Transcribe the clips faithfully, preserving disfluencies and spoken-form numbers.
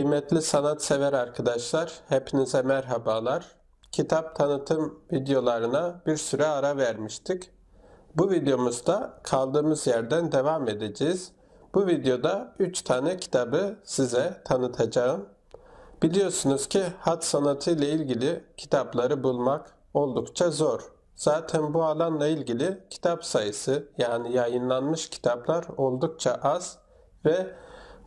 Kıymetli sanatsever arkadaşlar, hepinize merhabalar. Kitap tanıtım videolarına bir süre ara vermiştik. Bu videomuzda kaldığımız yerden devam edeceğiz. Bu videoda üç tane kitabı size tanıtacağım. Biliyorsunuz ki hat sanatı ile ilgili kitapları bulmak oldukça zor. Zaten bu alanla ilgili kitap sayısı, yani yayınlanmış kitaplar oldukça az ve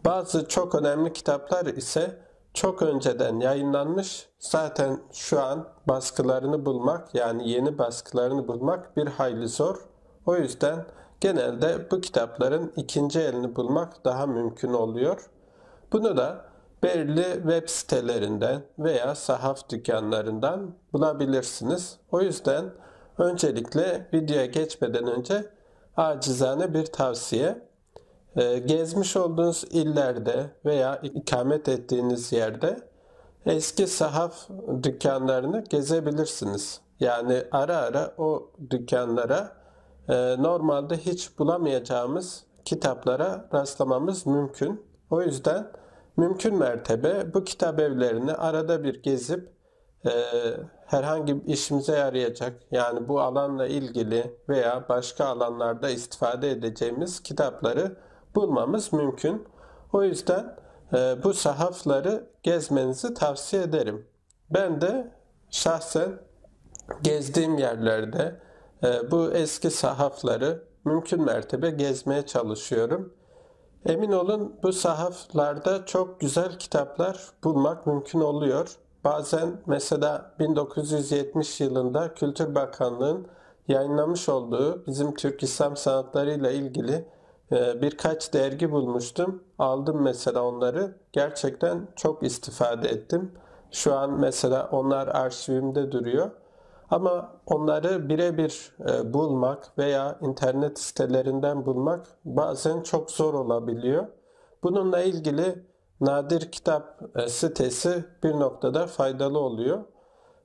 bazı çok önemli kitaplar ise çok önceden yayınlanmış. Zaten şu an baskılarını bulmak, yani yeni baskılarını bulmak bir hayli zor. O yüzden genelde bu kitapların ikinci elini bulmak daha mümkün oluyor. Bunu da belli web sitelerinden veya sahaf dükkanlarından bulabilirsiniz. O yüzden öncelikle videoya geçmeden önce acizane bir tavsiye. Gezmiş olduğunuz illerde veya ikamet ettiğiniz yerde eski sahaf dükkanlarını gezebilirsiniz. Yani ara ara o dükkanlara normalde hiç bulamayacağımız kitaplara rastlamamız mümkün. O yüzden mümkün mertebe bu kitap evlerini arada bir gezip herhangi bir işimize yarayacak, yani bu alanla ilgili veya başka alanlarda istifade edeceğimiz kitapları bulmamız mümkün. O yüzden e, bu sahafları gezmenizi tavsiye ederim. Ben de şahsen gezdiğim yerlerde e, bu eski sahafları mümkün mertebe gezmeye çalışıyorum. Emin olun bu sahaflarda çok güzel kitaplar bulmak mümkün oluyor. Bazen mesela bin dokuz yüz yetmiş yılında Kültür Bakanlığı'nın yayınlamış olduğu bizim Türk İslam Sanatları ile ilgili birkaç dergi bulmuştum. Aldım mesela onları. Gerçekten çok istifade ettim. Şu an mesela onlar arşivimde duruyor. Ama onları birebir bulmak veya internet sitelerinden bulmak bazen çok zor olabiliyor. Bununla ilgili nadir kitap sitesi bir noktada faydalı oluyor.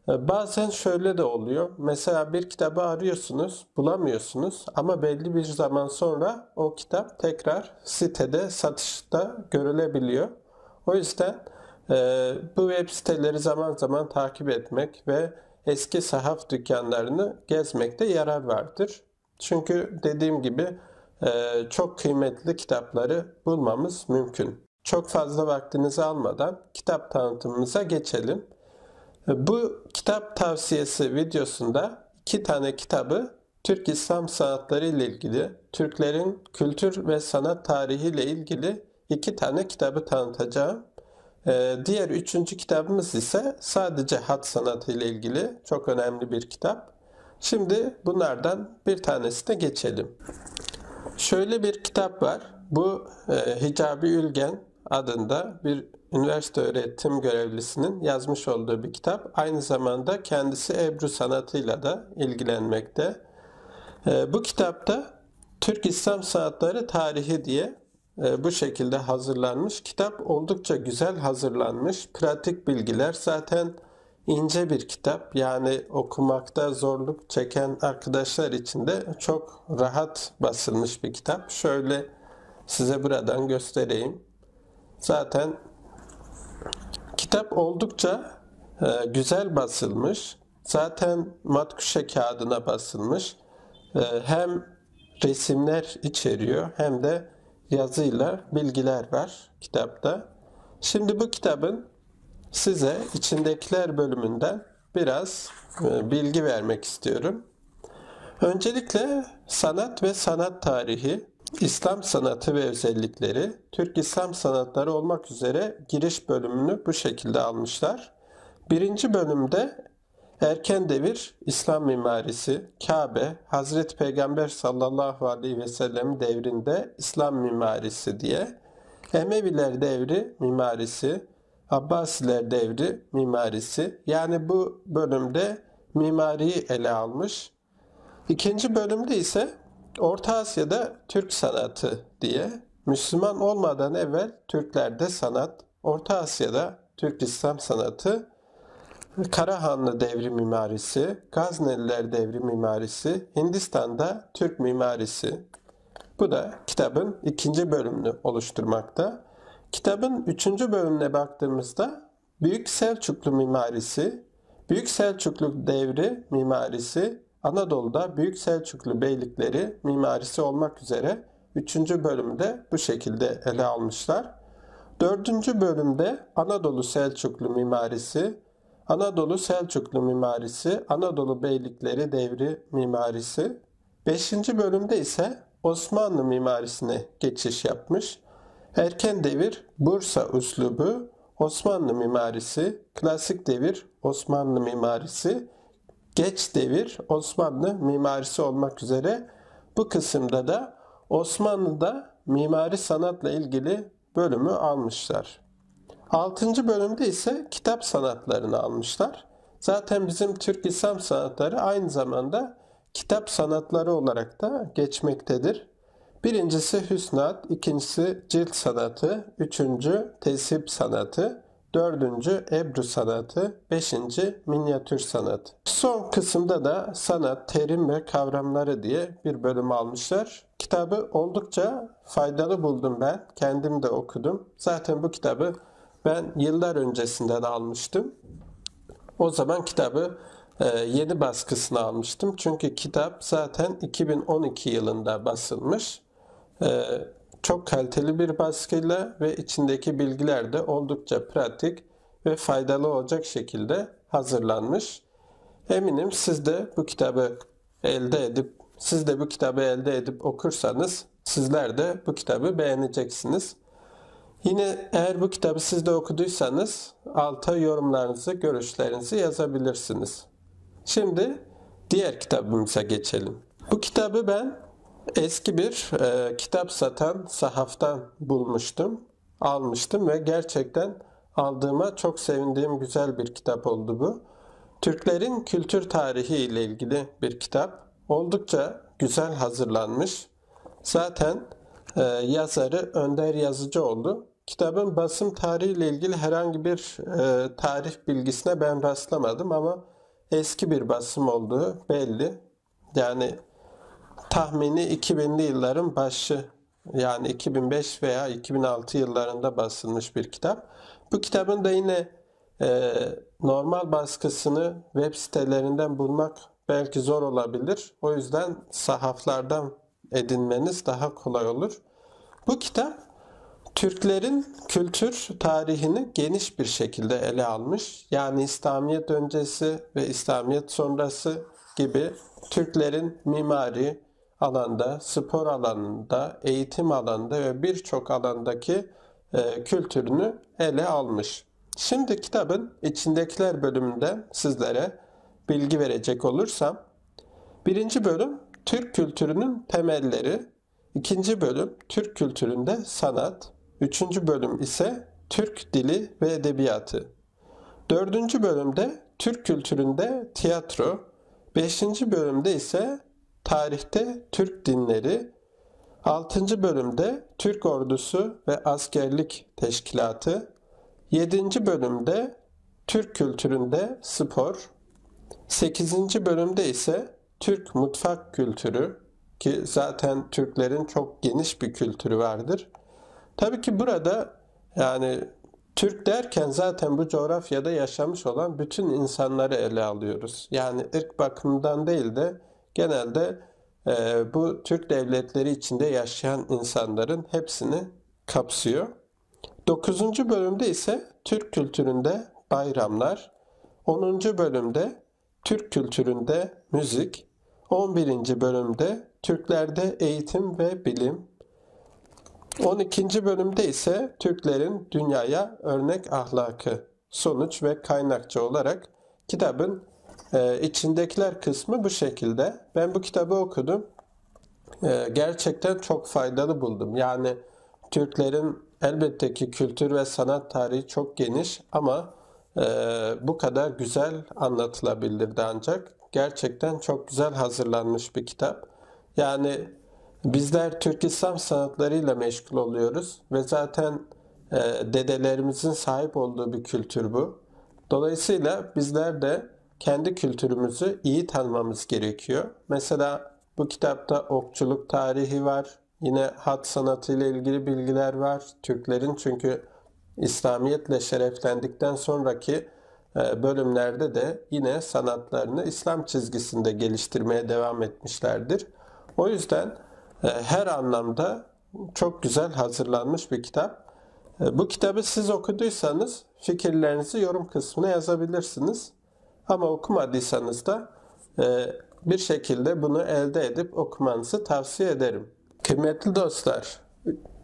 Bazen şöyle de oluyor. Mesela bir kitabı arıyorsunuz, bulamıyorsunuz ama belli bir zaman sonra o kitap tekrar sitede, satışta görülebiliyor. O yüzden e, bu web siteleri zaman zaman takip etmek ve eski sahaf dükkanlarını gezmekte yarar vardır. Çünkü dediğim gibi e, çok kıymetli kitapları bulmamız mümkün. Çok fazla vaktinizi almadan kitap tanıtımımıza geçelim. Bu kitap tavsiyesi videosunda iki tane kitabı Türk İslam sanatları ile ilgili, Türklerin kültür ve sanat tarihi ile ilgili iki tane kitabı tanıtacağım. Ee, diğer üçüncü kitabımız ise sadece hat sanatı ile ilgili çok önemli bir kitap. Şimdi bunlardan bir tanesine geçelim. Şöyle bir kitap var. Bu e, Hicabi Ülgen adında bir üniversite öğretim görevlisinin yazmış olduğu bir kitap. Aynı zamanda kendisi ebru sanatıyla da ilgilenmekte. E, bu kitapta Türk İslam Sanatları Tarihi diye e, bu şekilde hazırlanmış. Kitap oldukça güzel hazırlanmış. Pratik bilgiler, zaten ince bir kitap. Yani okumakta zorluk çeken arkadaşlar için de çok rahat basılmış bir kitap. Şöyle size buradan göstereyim. Zaten kitap oldukça e, güzel basılmış. Zaten matkuşe kağıdına basılmış. E, hem resimler içeriyor hem de yazıyla bilgiler var kitapta. Şimdi bu kitabın size içindekiler bölümünden biraz e, bilgi vermek istiyorum. Öncelikle sanat ve sanat tarihi, İslam sanatı ve özellikleri, Türk İslam sanatları olmak üzere giriş bölümünü bu şekilde almışlar. Birinci bölümde erken devir İslam mimarisi, Kabe, Hazreti Peygamber sallallahu aleyhi ve sellem devrinde İslam mimarisi diye, Emeviler devri mimarisi, Abbasiler devri mimarisi, yani bu bölümde mimariyi ele almış. İkinci bölümde ise Orta Asya'da Türk sanatı diye, Müslüman olmadan evvel Türklerde sanat, Orta Asya'da Türk İslam sanatı, Karahanlı devri mimarisi, Gazneliler devri mimarisi, Hindistan'da Türk mimarisi. Bu da kitabın ikinci bölümünü oluşturmakta. Kitabın üçüncü bölümüne baktığımızda Büyük Selçuklu mimarisi, Büyük Selçuklu devri mimarisi, Anadolu'da Büyük Selçuklu beylikleri mimarisi olmak üzere üçüncü bölümde bu şekilde ele almışlar. dördüncü bölümde Anadolu Selçuklu mimarisi, Anadolu Selçuklu mimarisi, Anadolu beylikleri devri mimarisi. beşinci bölümde ise Osmanlı mimarisine geçiş yapmış. Erken devir Bursa üslubu Osmanlı mimarisi, klasik devir Osmanlı mimarisi, geç devir Osmanlı mimarisi olmak üzere bu kısımda da Osmanlı'da mimari sanatla ilgili bölümü almışlar. altıncı bölümde ise kitap sanatlarını almışlar. Zaten bizim Türk İslam sanatları aynı zamanda kitap sanatları olarak da geçmektedir. Birincisi Hüsn-i hat, ikincisi cilt sanatı, üçüncü tesip sanatı, dördüncü ebru sanatı, beşinci minyatür sanatı. Son kısımda da sanat, terim ve kavramları diye bir bölüm almışlar. Kitabı oldukça faydalı buldum ben. Kendim de okudum. Zaten bu kitabı ben yıllar öncesinden almıştım. O zaman kitabı yeni baskısını almıştım. Çünkü kitap zaten iki bin on iki yılında basılmış. Çok kaliteli bir baskıyla ve içindeki bilgiler de oldukça pratik ve faydalı olacak şekilde hazırlanmış. Eminim siz de bu kitabı elde edip siz de bu kitabı elde edip okursanız sizler de bu kitabı beğeneceksiniz. Yine eğer bu kitabı siz de okuduysanız alta yorumlarınızı, görüşlerinizi yazabilirsiniz. Şimdi diğer kitabımıza geçelim. Bu kitabı ben eski bir e, kitap satan sahaftan bulmuştum, almıştım ve gerçekten aldığıma çok sevindiğim güzel bir kitap oldu bu. Türklerin kültür tarihi ile ilgili bir kitap. Oldukça güzel hazırlanmış. Zaten e, yazarı Önder Yazıcı oldu. Kitabın basım tarihi ile ilgili herhangi bir e, tarih bilgisine ben rastlamadım ama eski bir basım olduğu belli. Yani tahmini iki binli yılların başı, yani iki bin beş veya iki bin altı yıllarında basılmış bir kitap. Bu kitabın da yine e, normal baskısını web sitelerinden bulmak belki zor olabilir. O yüzden sahaflardan edinmeniz daha kolay olur. Bu kitap Türklerin kültür tarihini geniş bir şekilde ele almış. Yani İslamiyet öncesi ve İslamiyet sonrası gibi Türklerin mimari alanda, spor alanında, eğitim alanında ve birçok alandaki e, kültürünü ele almış. Şimdi kitabın içindekiler bölümünde sizlere bilgi verecek olursam, birinci bölüm Türk kültürünün temelleri, ikinci bölüm Türk kültüründe sanat, üçüncü bölüm ise Türk dili ve edebiyatı, dördüncü bölümde Türk kültüründe tiyatro, beşinci bölümde ise tarihte Türk dinleri, altıncı bölümde Türk ordusu ve askerlik teşkilatı, yedinci bölümde Türk kültüründe spor, sekizinci bölümde ise Türk mutfak kültürü, ki zaten Türklerin çok geniş bir kültürü vardır. Tabii ki burada yani Türk derken zaten bu coğrafyada yaşamış olan bütün insanları ele alıyoruz. Yani ırk bakımından değil de genelde e, bu Türk devletleri içinde yaşayan insanların hepsini kapsıyor. dokuzuncu bölümde ise Türk kültüründe bayramlar, onuncu bölümde Türk kültüründe müzik, on birinci bölümde Türklerde eğitim ve bilim, on ikinci bölümde ise Türklerin dünyaya örnek ahlakı, sonuç ve kaynakçı olarak kitabın e, içindekiler kısmı bu şekilde. Ben bu kitabı okudum. E, gerçekten çok faydalı buldum. Yani Türklerin elbette ki kültür ve sanat tarihi çok geniş ama e, bu kadar güzel anlatılabilirdi ancak. Gerçekten çok güzel hazırlanmış bir kitap. Yani bizler Türk İslam sanatlarıyla meşgul oluyoruz ve zaten e, dedelerimizin sahip olduğu bir kültür bu. Dolayısıyla bizler de kendi kültürümüzü iyi tanımamız gerekiyor. Mesela bu kitapta okçuluk tarihi var, Yine hat sanatı ile ilgili bilgiler var Türklerin, çünkü İslamiyetle şereflendikten sonraki bölümlerde de yine sanatlarını İslam çizgisinde geliştirmeye devam etmişlerdir. O yüzden her anlamda çok güzel hazırlanmış bir kitap. Bu kitabı siz okuduysanız fikirlerinizi yorum kısmına yazabilirsiniz. Ama okumadıysanız da bir şekilde bunu elde edip okumanızı tavsiye ederim. Kıymetli dostlar,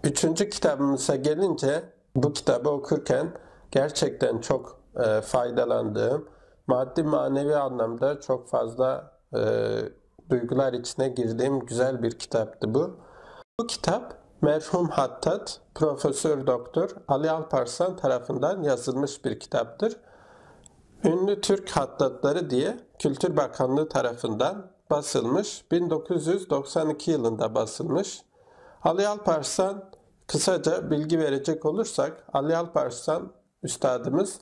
üçüncü kitabımıza gelince bu kitabı okurken gerçekten çok e, faydalandığım, maddi manevi anlamda çok fazla e, duygular içine girdiğim güzel bir kitaptı bu. Bu kitap merhum hattat Profesör Doktor Ali Alparslan tarafından yazılmış bir kitaptır. Ünlü Türk Hattatları diye Kültür Bakanlığı tarafından basılmış, bin dokuz yüz doksan iki yılında basılmış. Ali Alparslan, kısaca bilgi verecek olursak, Ali Alparslan üstadımız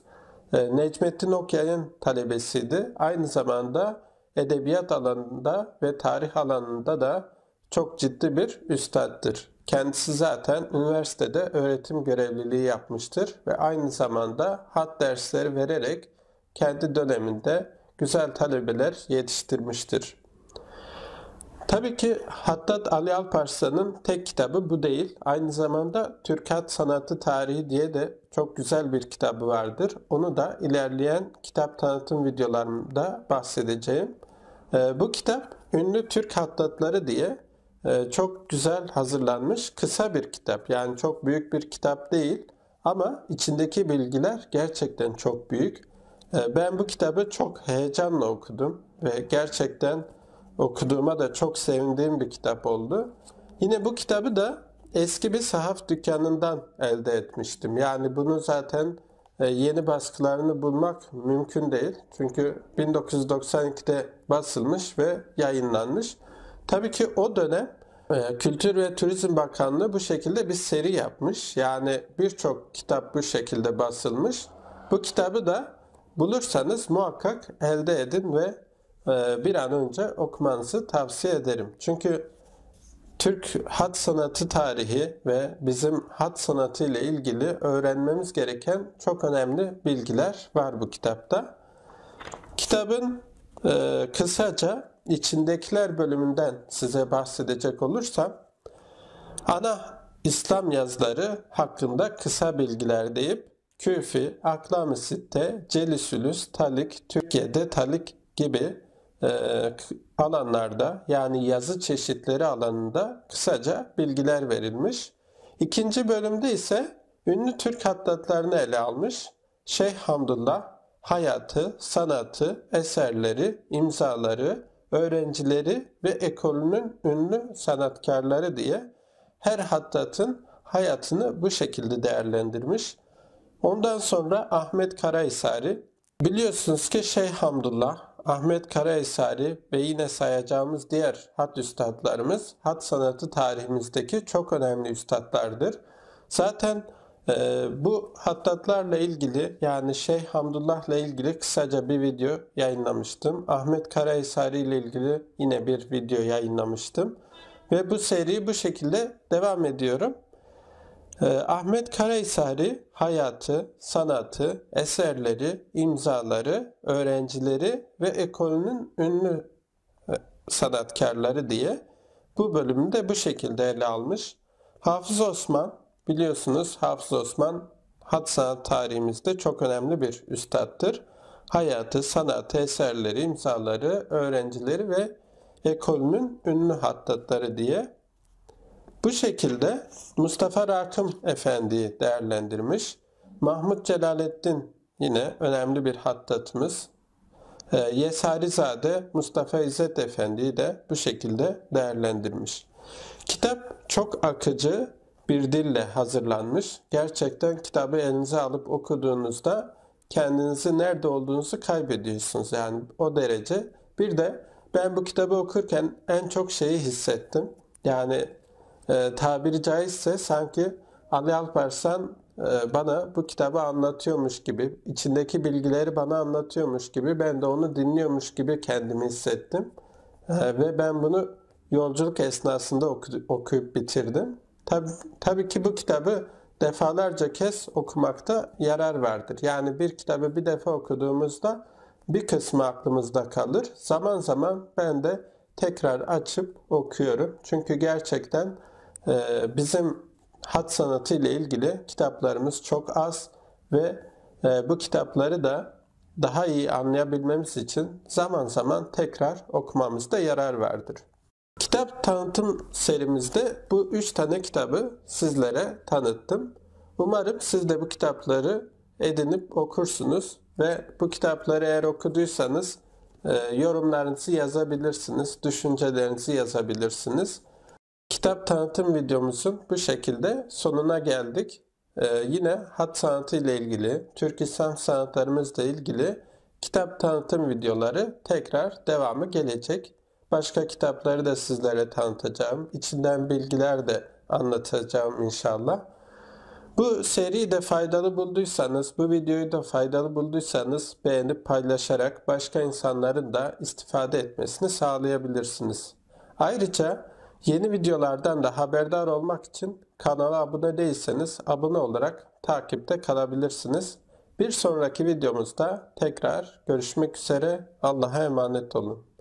Necmettin Okya'nın talebesiydi. Aynı zamanda edebiyat alanında ve tarih alanında da çok ciddi bir üstattır. Kendisi zaten üniversitede öğretim görevliliği yapmıştır ve aynı zamanda hat dersleri vererek kendi döneminde güzel talebeler yetiştirmiştir. Tabii ki Hattat Ali Alparslan'ın tek kitabı bu değil. Aynı zamanda Türk Hat Sanatı Tarihi diye de çok güzel bir kitabı vardır. Onu da ilerleyen kitap tanıtım videolarımda bahsedeceğim. Bu kitap Ünlü Türk Hattatları diye çok güzel hazırlanmış kısa bir kitap. Yani çok büyük bir kitap değil ama içindeki bilgiler gerçekten çok büyük. Ben bu kitabı çok heyecanla okudum ve gerçekten okuduğuma da çok sevindiğim bir kitap oldu. Yine bu kitabı da eski bir sahaf dükkanından elde etmiştim. Yani bunu zaten yeni baskılarını bulmak mümkün değil. Çünkü bin dokuz yüz doksan iki'de basılmış ve yayınlanmış. Tabii ki o dönem Kültür ve Turizm Bakanlığı bu şekilde bir seri yapmış. Yani birçok kitap bu şekilde basılmış. Bu kitabı da bulursanız muhakkak elde edin ve bir an önce okumanızı tavsiye ederim. Çünkü Türk Hat Sanatı Tarihi ve bizim hat sanatı ile ilgili öğrenmemiz gereken çok önemli bilgiler var bu kitapta. Kitabın e, kısaca içindekiler bölümünden size bahsedecek olursam, ana İslam yazıları hakkında kısa bilgiler deyip Küfi, Aklam-ı Sitte, Celi-Sülüs, Talik, Türkiye'de Talik gibi alanlarda, yani yazı çeşitleri alanında kısaca bilgiler verilmiş. İkinci bölümde ise ünlü Türk hattatlarını ele almış. Şeyh Hamdullah, hayatı, sanatı, eserleri, imzaları, öğrencileri ve ekolünün ünlü sanatkarları diye her hattatın hayatını bu şekilde değerlendirmiş. Ondan sonra Ahmet Karahisari, biliyorsunuz ki Şeyh Hamdullah, Ahmet Karahisari ve yine sayacağımız diğer hat üstadlarımız hat sanatı tarihimizdeki çok önemli üstadlardır. Zaten e, bu hattatlarla ilgili, yani Şeyh Hamdullah'la ilgili kısaca bir video yayınlamıştım. Ahmet Karahisari ile ilgili yine bir video yayınlamıştım. Ve bu seriyi bu şekilde devam ediyorum. E, Ahmet Karahisari hayatı, sanatı, eserleri, imzaları, öğrencileri ve ekolünün ünlü sanatkarları diye bu bölümü de bu şekilde ele almış. Hafız Osman, biliyorsunuz Hafız Osman hat sanat tarihimizde çok önemli bir üstattır. Hayatı, sanatı, eserleri, imzaları, öğrencileri ve ekolünün ünlü hattatları diye. Bu şekilde Mustafa Rakım Efendi'yi değerlendirmiş. Mahmut Celalettin yine önemli bir hattatımız. E, Yesarizade Mustafa İzzet Efendi'yi de bu şekilde değerlendirmiş. Kitap çok akıcı bir dille hazırlanmış. Gerçekten kitabı elinize alıp okuduğunuzda kendinizi, nerede olduğunuzu kaybediyorsunuz. Yani o derece. Bir de ben bu kitabı okurken en çok şeyi hissettim. Yani E, tabiri caizse sanki Ali Alparslan e, bana bu kitabı anlatıyormuş gibi, içindeki bilgileri bana anlatıyormuş gibi, ben de onu dinliyormuş gibi kendimi hissettim. E, ve ben bunu yolculuk esnasında oku, okuyup bitirdim. Tabii, tabii ki bu kitabı defalarca kez okumakta yarar vardır. Yani bir kitabı bir defa okuduğumuzda bir kısmı aklımızda kalır. Zaman zaman ben de tekrar açıp okuyorum. Çünkü gerçekten e, bizim hat sanatı ile ilgili kitaplarımız çok az ve e, bu kitapları da daha iyi anlayabilmemiz için zaman zaman tekrar okumamızda yarar vardır. Kitap tanıtım serimizde bu üç tane kitabı sizlere tanıttım. Umarım siz de bu kitapları edinip okursunuz ve bu kitapları eğer okuduysanız e, yorumlarınızı yazabilirsiniz, düşüncelerinizi yazabilirsiniz. Kitap tanıtım videomuzun bu şekilde sonuna geldik. Ee, yine hat sanatı ile ilgili, Türk İslam sanatlarımızla ilgili kitap tanıtım videoları tekrar devamı gelecek. Başka kitapları da sizlere tanıtacağım. İçinden bilgiler de anlatacağım inşallah. Bu seriyi de faydalı bulduysanız, bu videoyu da faydalı bulduysanız beğenip paylaşarak başka insanların da istifade etmesini sağlayabilirsiniz. Ayrıca yeni videolardan da haberdar olmak için kanala abone değilseniz abone olarak takipte kalabilirsiniz. Bir sonraki videomuzda tekrar görüşmek üzere. Allah'a emanet olun.